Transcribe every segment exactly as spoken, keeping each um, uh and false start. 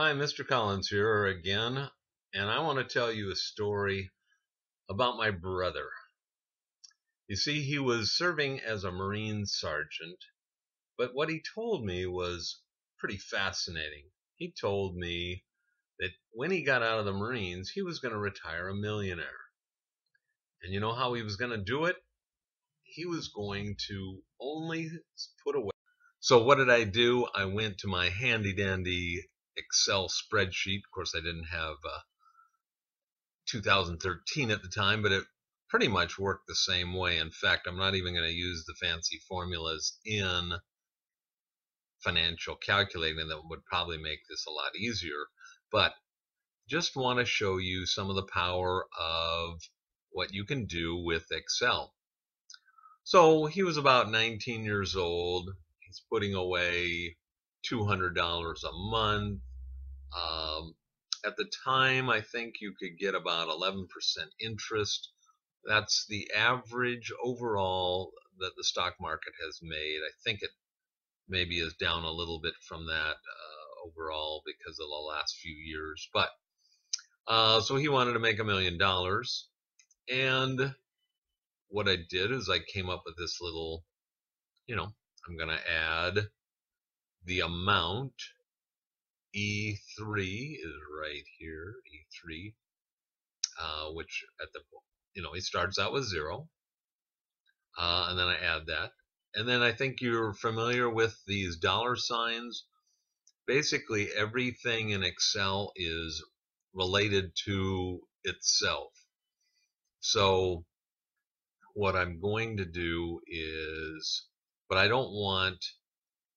Hi, Mister Collins here again, and I want to tell you a story about my brother. You see, he was serving as a Marine sergeant, but what he told me was pretty fascinating. He told me that when he got out of the Marines, he was going to retire a millionaire. And you know how he was going to do it? He was going to only put away. So what did I do? I went to my handy-dandy Excel spreadsheet. Of course, I didn't have uh, two thousand thirteen at the time, but it pretty much worked the same way. In fact, I'm not even going to use the fancy formulas in financial calculating that would probably make this a lot easier, but just want to show you some of the power of what you can do with Excel. So he was about nineteen years old. He's putting away two hundred dollars a month. Um, at the time, I think you could get about eleven percent interest. That's the average overall that the stock market has made. I think it maybe is down a little bit from that uh, overall because of the last few years. But uh, so he wanted to make a million dollars. And what I did is I came up with this little, you know, I'm going to add the amount. E three is right here, E three, uh, which at the, you know, it starts out with zero. Uh, and then I add that. And then I think you're familiar with these dollar signs. Basically, everything in Excel is related to itself. So what I'm going to do is, but I don't want,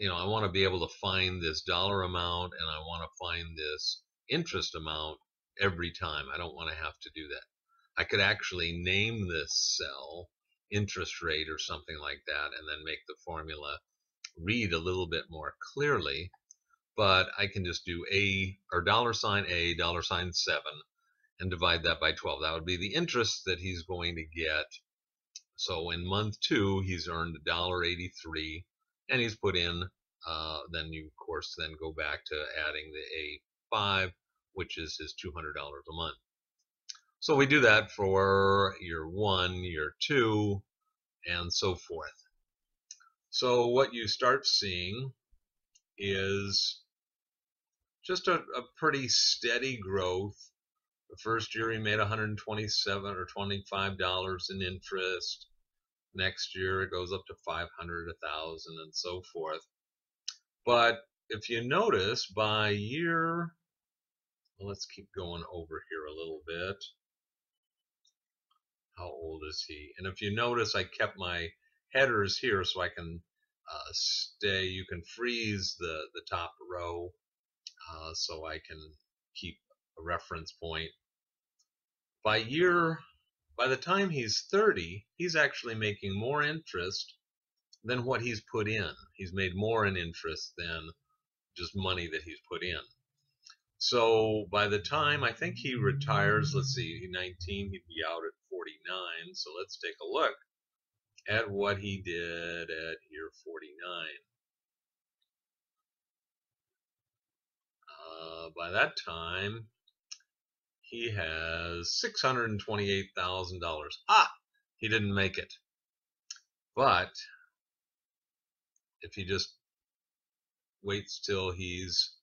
you know, I want to be able to find this dollar amount and I want to find this interest amount every time. I don't want to have to do that. I could actually name this cell interest rate or something like that and then make the formula read a little bit more clearly, but I can just do A or dollar sign A, dollar sign seven, and divide that by twelve. That would be the interest that he's going to get. So in month two, he's earned one dollar eighty-three, and he's put in, uh, then you, of course, then go back to adding the A five, which is his two hundred dollars a month. So we do that for year one, year two, and so forth. So what you start seeing is just a, a pretty steady growth. The first year he made one hundred twenty-seven dollars or twenty-five dollars in interest. Next year it goes up to five hundred dollars, one thousand dollars, and so forth. But if you notice, by year, well, let's keep going over here a little bit. How old is he? And if you notice, I kept my headers here so I can uh, stay. You can freeze the, the top row uh, so I can keep a reference point. By year, by the time he's thirty, he's actually making more interest than what he's put in. He's made more in interest than just money that he's put in. So by the time I think he retires, let's see, nineteen, he'd be out at forty-nine. So let's take a look at what he did at year forty-nine. Uh, by that time, he has six hundred twenty-eight thousand dollars. Ah, he didn't make it. But if he just waits till he's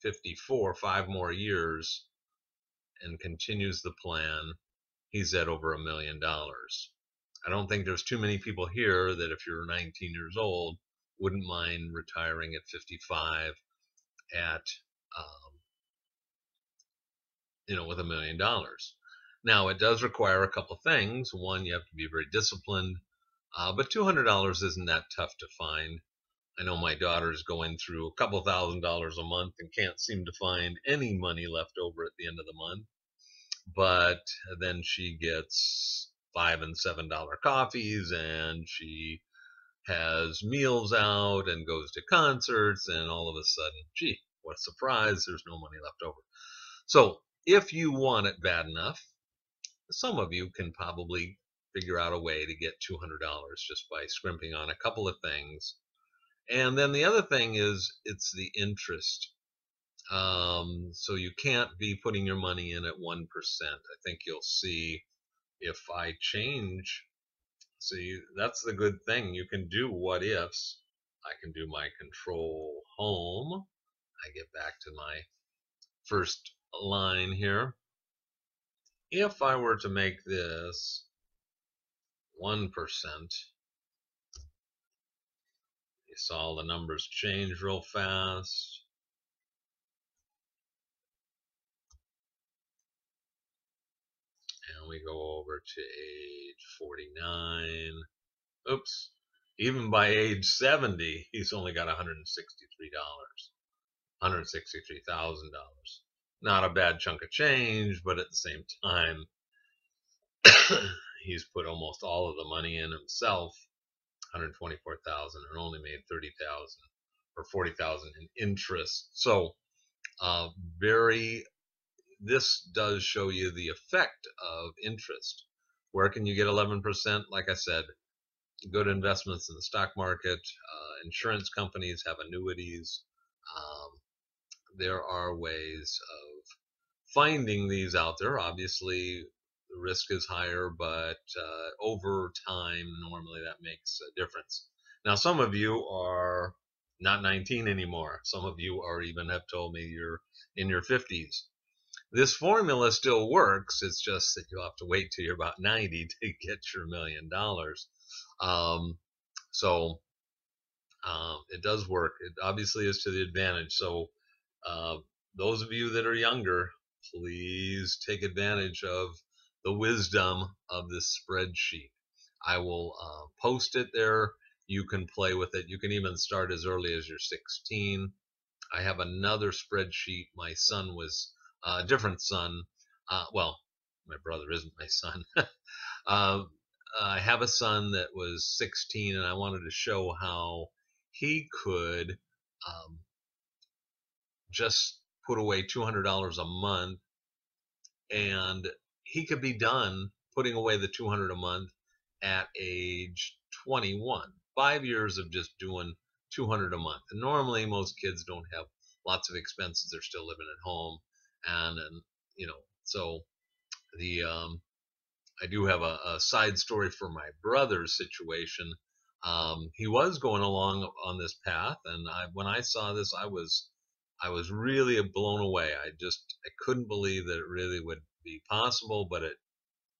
fifty-four, five more years, and continues the plan, he's at over a million dollars. I don't think there's too many people here that if you're nineteen years old, wouldn't mind retiring at fifty-five at, um, you know, with a million dollars. Now, it does require a couple things. One, you have to be very disciplined, uh, but two hundred dollars isn't that tough to find. I know my daughter's going through a couple thousand dollars a month and can't seem to find any money left over at the end of the month, but then she gets five and seven dollar coffees and she has meals out and goes to concerts, and all of a sudden, gee, what a surprise, there's no money left over. So if you want it bad enough, some of you can probably figure out a way to get two hundred dollars just by scrimping on a couple of things. And then the other thing is, it's the interest. Um, so you can't be putting your money in at one percent. I think you'll see if I change, see, that's the good thing. You can do what ifs. I can do my control home. I get back to my first line here. If I were to make this one percent, you saw the numbers change real fast. And we go over to age forty-nine. Oops. Even by age seventy, he's only got one hundred sixty-three thousand dollars. Not a bad chunk of change, but at the same time, he's put almost all of the money in himself, one hundred twenty-four thousand dollars, and only made thirty thousand dollars or forty thousand dollars in interest. So, uh, very. This does show you the effect of interest. Where can you get eleven percent? Like I said, good investments in the stock market, uh, insurance companies have annuities. Um, there are ways of finding these out there. Obviously, the risk is higher, but uh, over time, normally that makes a difference. Now, some of you are not nineteen anymore. Some of you are even have told me you're in your fifties. This formula still works. It's just that you'll have to wait till you're about ninety to get your million dollars. Um, so um, it does work. It obviously is to the advantage. So uh, those of you that are younger, please take advantage of the wisdom of this spreadsheet. I will uh, post it there. You can play with it. You can even start as early as you're sixteen. I have another spreadsheet. My son was a uh, different son. Uh, well, my brother isn't my son. uh, I have a son that was sixteen, and I wanted to show how he could um, just put away two hundred dollars a month, and he could be done putting away the two hundred dollars a month at age twenty-one. Five years of just doing two hundred dollars a month. And normally, most kids don't have lots of expenses. They're still living at home. And, and you know, so the um, I do have a, a side story for my brother's situation. Um, he was going along on this path, and I, when I saw this, I was I was really blown away. I just I couldn't believe that it really would be possible, but it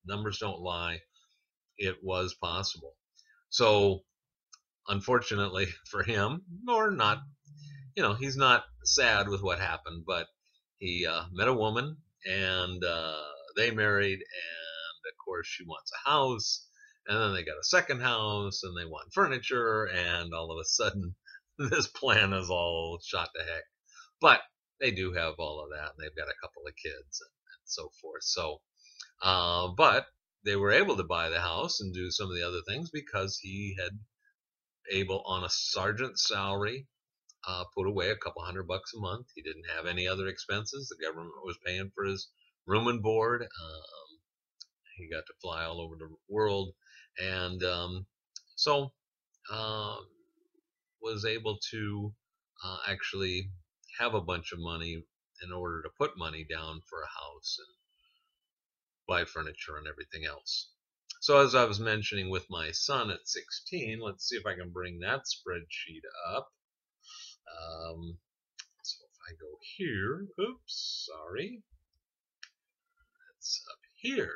numbers don't lie. It was possible. So unfortunately for him, or not, you know, he's not sad with what happened, but he uh, met a woman, and uh, they married, and of course she wants a house, and then they got a second house, and they want furniture, and all of a sudden this plan is all shot to heck. But they do have all of that, and they've got a couple of kids and, and so forth. So, uh, but they were able to buy the house and do some of the other things because he had able on a sergeant's salary. Uh, put away a couple hundred bucks a month. He didn't have any other expenses. The government was paying for his room and board. Um, he got to fly all over the world, and um, so uh, was able to uh, actually have a bunch of money in order to put money down for a house and buy furniture and everything else. So as I was mentioning with my son at sixteen, let's see if I can bring that spreadsheet up. Um, so if I go here, oops, sorry, it's up here,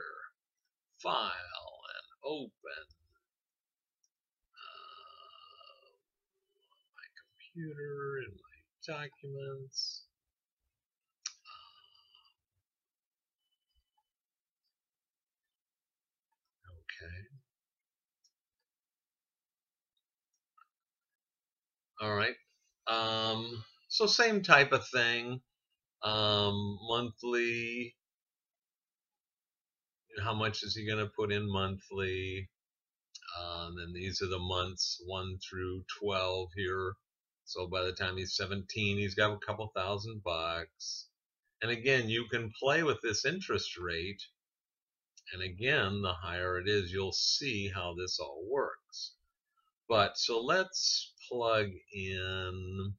file and open, uh, my computer and my documents, uh, okay. All right. Um, so same type of thing, um, monthly, how much is he going to put in monthly, um, and these are the months one through twelve here, so by the time he's seventeen, he's got a couple thousand bucks, and again, you can play with this interest rate, and again, the higher it is, you'll see how this all works. But so let's plug in,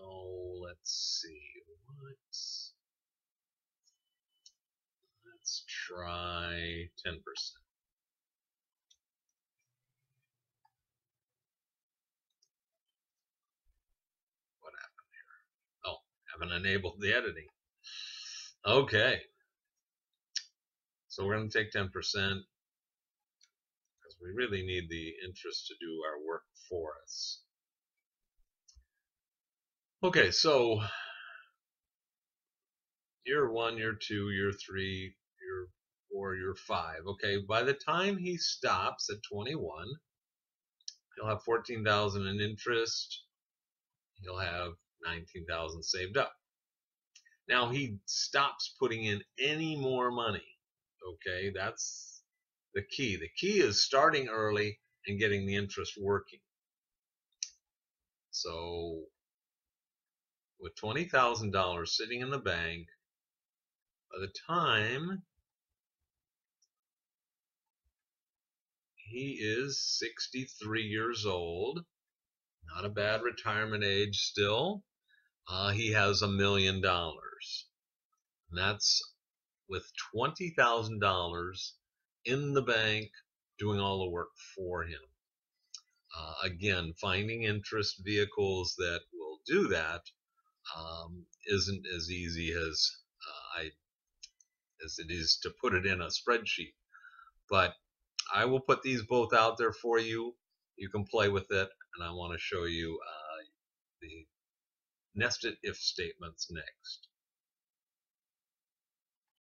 oh, let's see, what, let's try ten percent. What happened here? Oh, haven't enabled the editing. Okay. So we're going to take ten percent because we really need the interest to do our work for us. Okay, so year one, year two, year three, year four, year five. Okay, by the time he stops at twenty-one, he'll have fourteen thousand in interest. He'll have nineteen thousand saved up. Now he stops putting in any more money. Okay, that's the key. The key is starting early and getting the interest working. So with twenty thousand dollars sitting in the bank, by the time he is sixty-three years old, not a bad retirement age still, uh, he has a million dollars. And that's with twenty thousand dollars in the bank doing all the work for him. Uh, again, finding interest vehicles that will do that um, isn't as easy as, uh, I, as it is to put it in a spreadsheet. But I will put these both out there for you. You can play with it, and I want to show you uh, the nested if statements next.